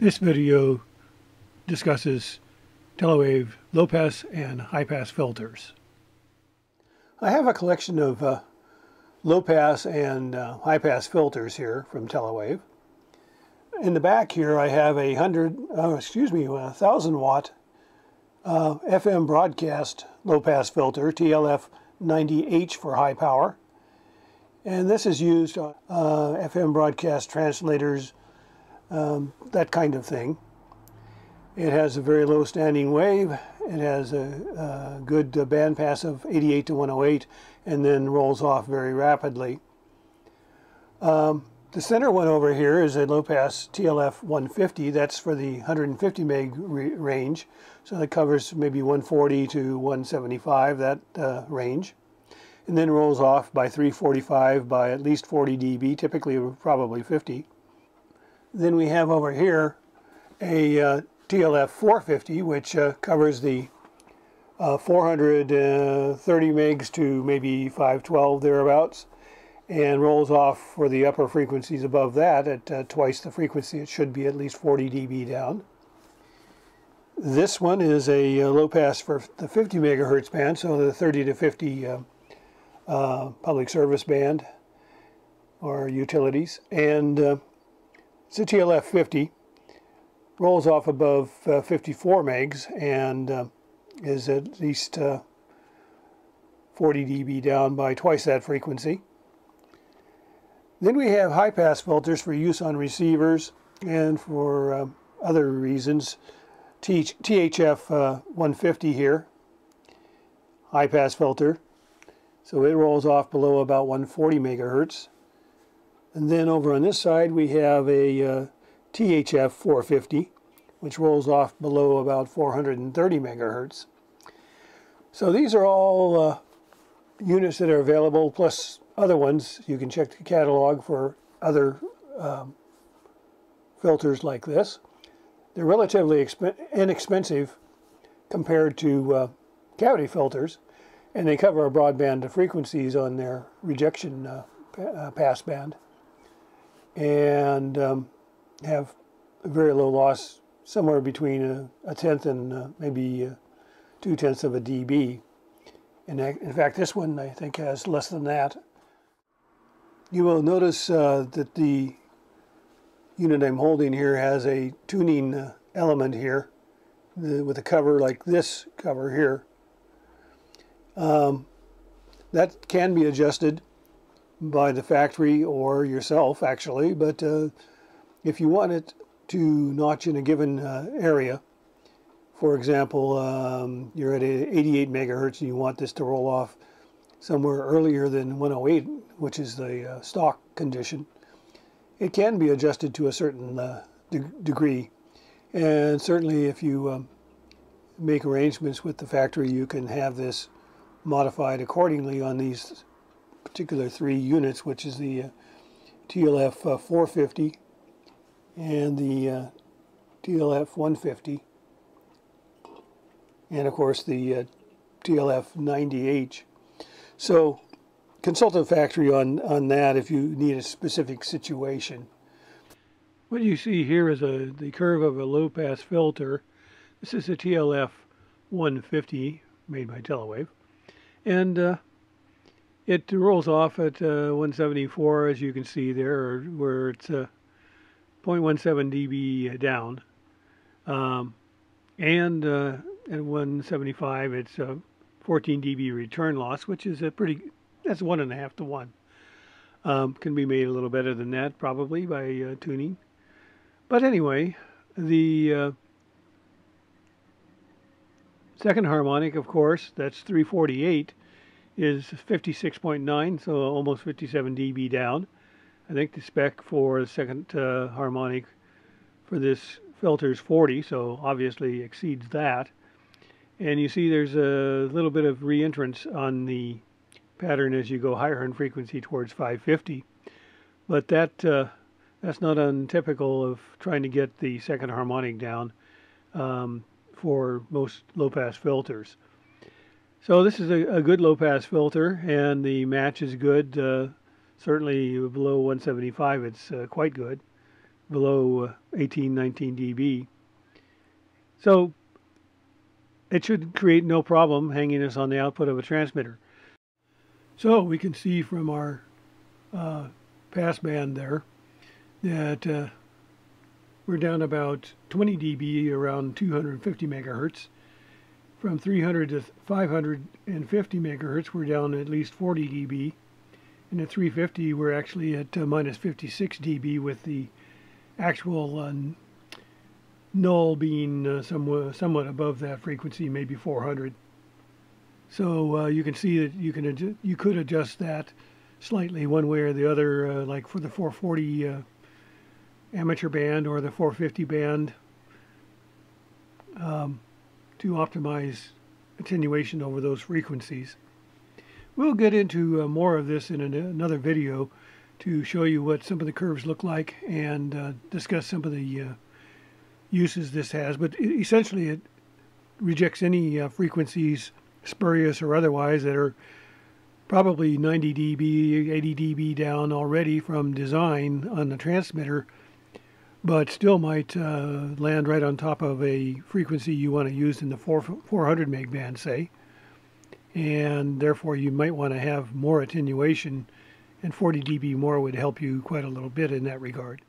This video discusses Telewave low-pass and high-pass filters. I have a collection of low-pass and high-pass filters here from Telewave. In the back here I have a 1,000 watt FM broadcast low-pass filter, TLF90H for high power. And this is used on FM broadcast translators, that kind of thing. It has a very low standing wave. It has a good bandpass of 88 to 108 and then rolls off very rapidly. The center one over here is a low-pass TLF 150. That's for the 150 meg range. So that covers maybe 140 to 175, that range. And then rolls off by 345 by at least 40 dB, typically probably 50. Then we have over here a TLF 450, which covers the 430 megs to maybe 512 thereabouts, and rolls off for the upper frequencies above that at twice the frequency. It should be at least 40 dB down. This one is a low pass for the 50 megahertz band, so the 30 to 50 public service band or utilities, and it's a TLF 50, rolls off above 54 megs and is at least 40 dB down by twice that frequency. Then we have high-pass filters for use on receivers and for other reasons. THF 150 here, high-pass filter, so it rolls off below about 140 megahertz. And then over on this side we have a THF 450, which rolls off below about 430 megahertz. So these are all units that are available, plus other ones. You can check the catalog for other filters like this. They're relatively inexpensive compared to cavity filters, and they cover a broad band of frequencies on their rejection pass band, and have a very low loss, somewhere between a tenth and maybe 2/10 of a dB. And in fact, this one I think has less than that. You will notice that the unit I'm holding here has a tuning element here, with a cover like this cover here. That can be adjusted by the factory or yourself, actually, but if you want it to notch in a given area, for example, you're at 88 megahertz and you want this to roll off somewhere earlier than 108, which is the stock condition, it can be adjusted to a certain degree. And certainly if you make arrangements with the factory, you can have this modified accordingly on these particular three units, which is the TLF 450 and the TLF 150, and of course the TLF 90H. So consult the factory on that if you need a specific situation. What you see here is the curve of a low-pass filter. This is a TLF 150 made by Telewave, and it rolls off at 174, as you can see there, where it's 0.17 dB down, and at 175 it's 14 dB return loss, which is a that's 1.5 to 1. Can be made a little better than that probably by tuning, but anyway, the second harmonic, of course, that's 348, is 56.9, so almost 57 dB down. I think the spec for the second harmonic for this filter is 40, so obviously exceeds that. And you see there's a little bit of reentrance on the pattern as you go higher in frequency towards 550. But that's not untypical of trying to get the second harmonic down for most low-pass filters. So this is a good low-pass filter, and the match is good. Certainly below 175 it's quite good, below 18, 19 dB. So it should create no problem hanging us on the output of a transmitter. So we can see from our passband there that we're down about 20 dB around 250 megahertz. From 300 to 550 megahertz, we're down at least 40 dB. And at 350, we're actually at minus 56 dB, with the actual null being somewhat above that frequency, maybe 400. So you can see that you could adjust that slightly one way or the other, like for the 440 amateur band or the 450 band, to optimize attenuation over those frequencies. We'll get into more of this in another video to show you what some of the curves look like and discuss some of the uses this has. But essentially it rejects any frequencies, spurious or otherwise, that are probably 90 dB, 80 dB down already from design on the transmitter, but still might land right on top of a frequency you want to use in the 400 meg band, say. And therefore you might want to have more attenuation, and 40 dB more would help you quite a little bit in that regard.